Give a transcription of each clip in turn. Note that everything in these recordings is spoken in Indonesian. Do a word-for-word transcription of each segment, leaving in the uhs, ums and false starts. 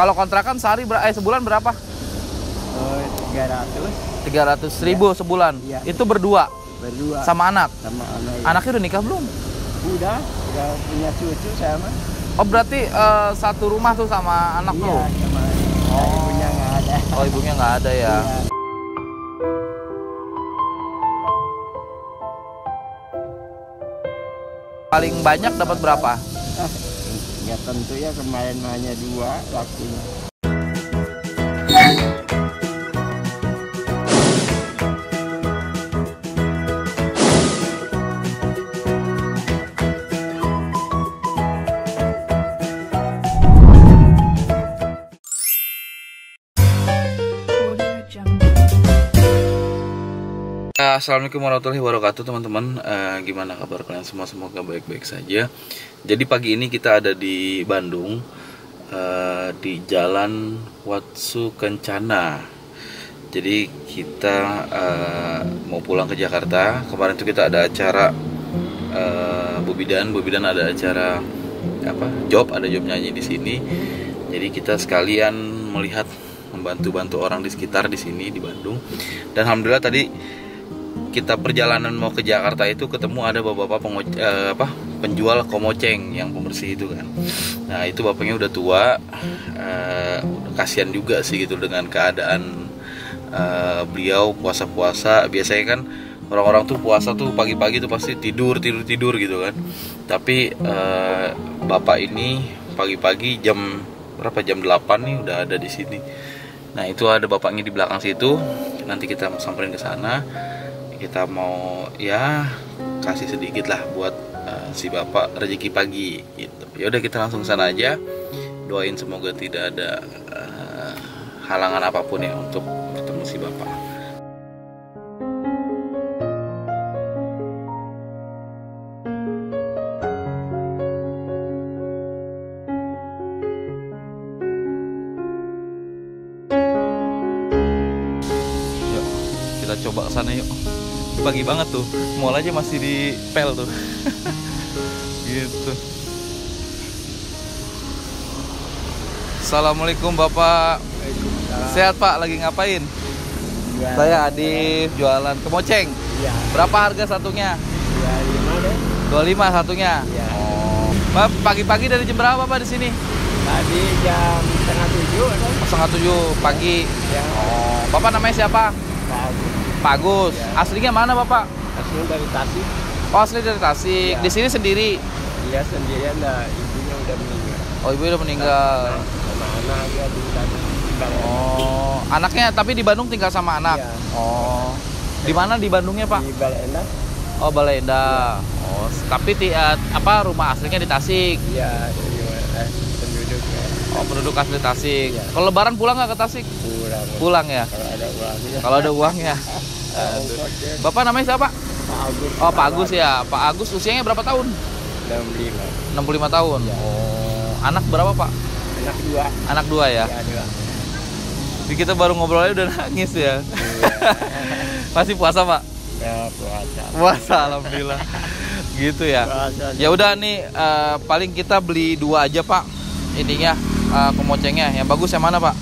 Kalau kontrakan sehari ber eh, sebulan berapa? tiga ratus. tiga ratus ribu ya. Sebulan. Ya. Itu berdua. Berdua. Sama anak. Sama anak. Ya. Anaknya udah nikah belum? Udah, udah punya cucu sama. Oh, berarti uh, satu rumah tuh sama anak lo? Iya, sama. Oh, ibunya nggak ada. Oh, ibunya nggak ada ya. Iya. Paling banyak dapat berapa? Ya tentu ya, kemarin hanya dua waktunya. Assalamualaikum warahmatullahi wabarakatuh teman-teman. E, gimana kabar kalian semua? Semoga baik-baik saja. Jadi pagi ini kita ada di Bandung, e, di Jalan Watsu Kencana. Jadi kita e, mau pulang ke Jakarta. Kemarin itu kita ada acara e, Bobidan, Bobidan ada acara apa? Job, ada job nyanyi di sini. Jadi kita sekalian melihat, membantu-bantu orang di sekitar di sini di Bandung. Dan alhamdulillah tadi kita perjalanan mau ke Jakarta itu ketemu ada bapak-bapak eh, apa, penjual komoceng yang pembersih itu kan. Nah itu bapaknya udah tua, eh, kasihan juga sih gitu dengan keadaan eh, beliau puasa-puasa. Biasanya kan orang-orang tuh puasa tuh pagi-pagi tuh pasti tidur tidur tidur gitu kan. Tapi eh, bapak ini pagi-pagi jam berapa, jam delapan nih udah ada di sini. Nah itu ada bapaknya di belakang situ. Nanti kita samperin ke sana. Kita mau ya kasih sedikit lah buat uh, si bapak rezeki pagi gitu. Ya udah kita langsung sana aja. Doain semoga tidak ada uh, halangan apapun ya untuk ketemu si bapak. Yuk, kita coba ke sana yuk. Pagi banget tuh, mall aja masih di pel tuh. Gitu. Assalamualaikum bapak. Sehat pak, lagi ngapain? Ya, saya Adif, ya. Jualan kemoceng. Ya. Berapa harga satunya? Ya, dua puluh lima satunya. Ya. Oh. Bapak pagi-pagi dari jam berapa pak di sini? Tadi jam setengah tujuh. Setengah tujuh pagi. Ya. Oh. Bapak namanya siapa? Bagus. Pak Agus, ya. Aslinya mana bapak? Aslinya dari Tasik. Oh asli dari Tasik. Ya. Di sini sendiri? Iya sendirian, nah, ibunya udah meninggal. Oh ibu udah meninggal. Sama anak ya di Tasik. Oh anaknya tapi di Bandung tinggal sama anak. Ya. Oh di mana di Bandungnya pak? Di Baleendah. Oh Baleendah. Ya. Oh tapi di, apa rumah aslinya di Tasik? Iya eh, penduduk. Ya. Oh penduduk asli Tasik. Ya. Kalau Lebaran pulang nggak ke Tasik? Pulang. Pulang ya. Kalau ada uangnya. Kalau ada uangnya. Bapak namanya siapa? Pak Agus. Oh, Pak Agus ya. Pak Agus usianya berapa tahun? enam puluh lima. enam puluh lima tahun. Ya. Oh, anak berapa, Pak? Anak dua. Anak dua ya? Iya, dua. Jadi kita baru ngobrolnya udah nangis ya. Masih puasa, Pak? Ya, puasa. Puasa alhamdulillah. Gitu ya. Puasa, ya udah nih uh, paling kita beli dua aja, Pak. Ininya uh, kemocengnya. Yang bagus yang mana, Pak?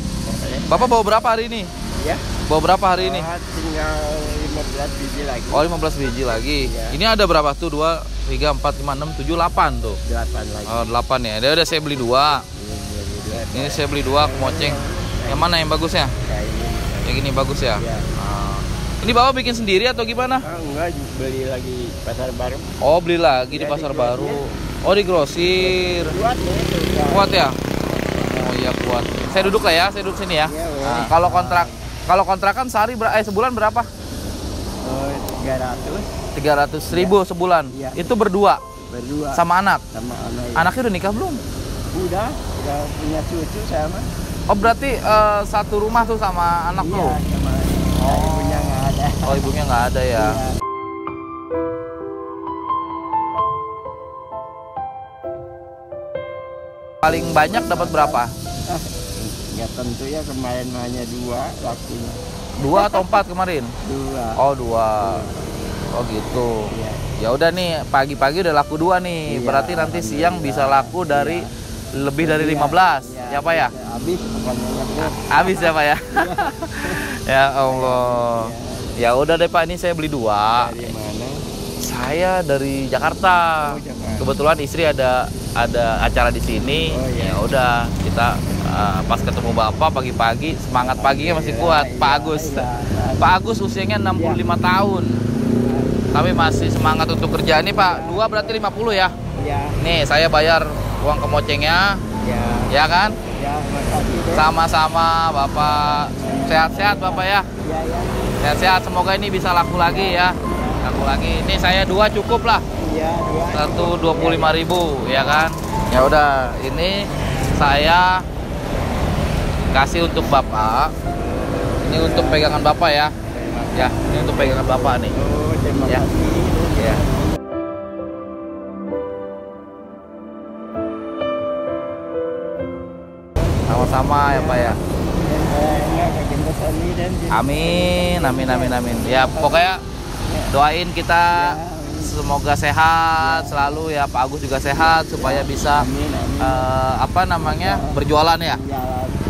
Bapak bawa berapa hari ini? Ya. Bawa berapa hari ini? Tinggal lima belas biji lagi. Oh, lima belas biji lagi. Ya. Ini ada berapa tuh? dua, tiga, empat, lima, enam, tujuh, delapan tuh. delapan lagi. Oh, delapan ya. Udah, udah saya beli dua. Ini, ini, ini saya beli dua kemoceng. Ya. Yang mana yang bagusnya? Ya, ini. Yang ini bagus ya? Ya. Nah. Ini bawa bikin sendiri atau gimana? Oh, enggak, beli lagi di pasar baru. Oh, beli lagi ya, di pasar di baru. Oh, di grosir. Kuat ya? Kuat ya? Oh iya, kuat. Saya duduk lah ya, saya duduk sini ya. Ya, nah, kalau kontrak Kalau kontrakan sehari ber eh, sebulan berapa? tiga ratus. tiga ratus ribu ya. Sebulan. Ya. Itu berdua. Berdua. Sama anak. Sama anak. Ya. Anaknya udah nikah belum? Udah, udah punya cucu sama. Oh, berarti uh, satu rumah tuh sama anak ya, lo? Iya, sama. Oh, ibunya nggak ada. Oh, ibunya nggak ada ya. Ya. Paling banyak dapat berapa? Ya tentu ya, kemarin hanya dua lakunya. Dua atau empat kemarin? Dua. Oh dua. Oh gitu. Iya. Ya udah nih pagi-pagi udah laku dua nih. Iya, berarti nanti siang bisa laku dari iya. lebih dari lima belas. Iya. ya Pak ya? Habis habis ya Pak ya? Ya Allah. Ya udah deh Pak, ini saya beli dua. Dari mana? Saya dari Jakarta. Oh, Jakarta. Kebetulan istri ada ada acara di sini. Oh, iya. Ya udah, kita uh, pas ketemu Bapak pagi-pagi, semangat paginya masih kuat, iya, Pak Agus. Iya, iya, iya. Pak Agus usianya enam puluh lima iya. tahun. Tapi masih semangat untuk kerja nih Pak. Iya. Dua berarti lima puluh ya? Iya. Nih, saya bayar uang kemocengnya. Iya. Ya kan? Iya, sama-sama Bapak. Sehat-sehat Bapak ya? Iya, iya. Sehat-sehat, semoga ini bisa laku lagi ya. Laku lagi. Ini saya dua cukup lah. Iya, dua. Satu dua puluh lima ribu, ya kan? Ya udah, ini saya kasih untuk Bapak. Ini untuk pegangan Bapak ya. Ya, ini untuk pegangan Bapak nih. Ya. Ya. Sama-sama ya Pak ya. Amin, amin, amin, amin. Ya pokoknya doain kita semoga sehat selalu ya, Pak Agus juga sehat supaya bisa uh, apa namanya berjualan ya.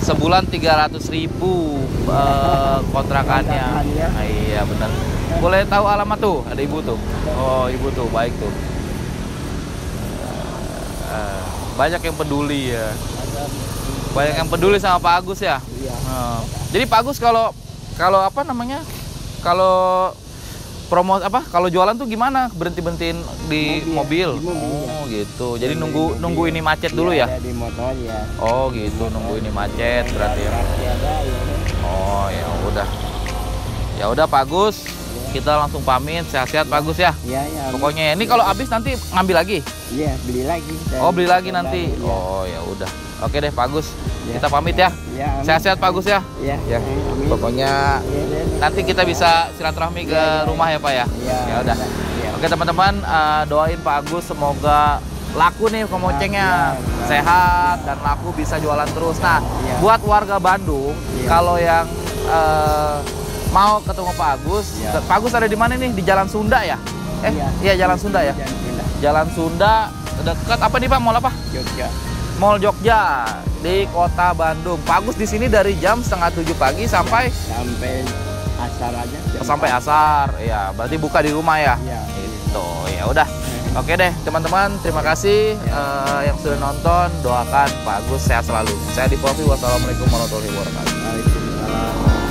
Sebulan tiga ratus ribu uh, kontrakannya. Nah, iya benar. Boleh tahu alamat tuh? Ada ibu tuh. Oh ibu tuh baik tuh. Uh, banyak yang peduli ya. Banyak yang peduli sama Pak Agus ya. Iya. Nah, jadi Pak Agus kalau kalau apa namanya kalau promo apa kalau jualan tuh gimana, berhenti berhentiin di mobil? Mobil. Di mobil oh ya. Gitu. Jadi di nunggu mobil. Nunggu ini macet dulu ya? Di motor ya. Oh gitu motor. Nunggu ini macet berarti ya. Oh ya udah. Ya udah Pak Agus, ya. Kita langsung pamit, sehat-sehat ya. Pak Agus ya. Iya ya. Pokoknya ini kalau habis nanti ngambil lagi. Iya beli lagi. Oh beli lagi nanti. Ya. Oh ya udah. Oke deh Pak Agus, ya. Kita pamit ya. Sehat-sehat ya, Pak Agus ya. Ya. Ya. Pokoknya nanti kita bisa silaturahmi ke ya, ya. Rumah ya Pak ya. Ya, ya udah. Ya. Oke teman-teman, uh, doain Pak Agus semoga laku nih kemocengnya, ya, ya. Sehat ya. Dan laku bisa jualan terus. Nah, ya. Buat warga Bandung ya. Kalau yang uh, mau ketemu Pak Agus, ya. Pak Agus ada di mana nih? Di Jalan Sunda ya? Eh, iya ya, Jalan Sunda ya. Jalan Sunda dekat apa nih Pak? Mall apa? Jogja. Mall Jogja di kota Bandung. Pak Agus di sini dari jam setengah tujuh pagi sampai sampai asar aja. Sampai asar, ya. Berarti buka di rumah ya. Ya. Itu ya udah. Oke deh, teman-teman. Terima kasih ya. uh, yang sudah nonton. Doakan Pak Agus sehat selalu. Saya Dipopi. Wassalamualaikum warahmatullahi wabarakatuh.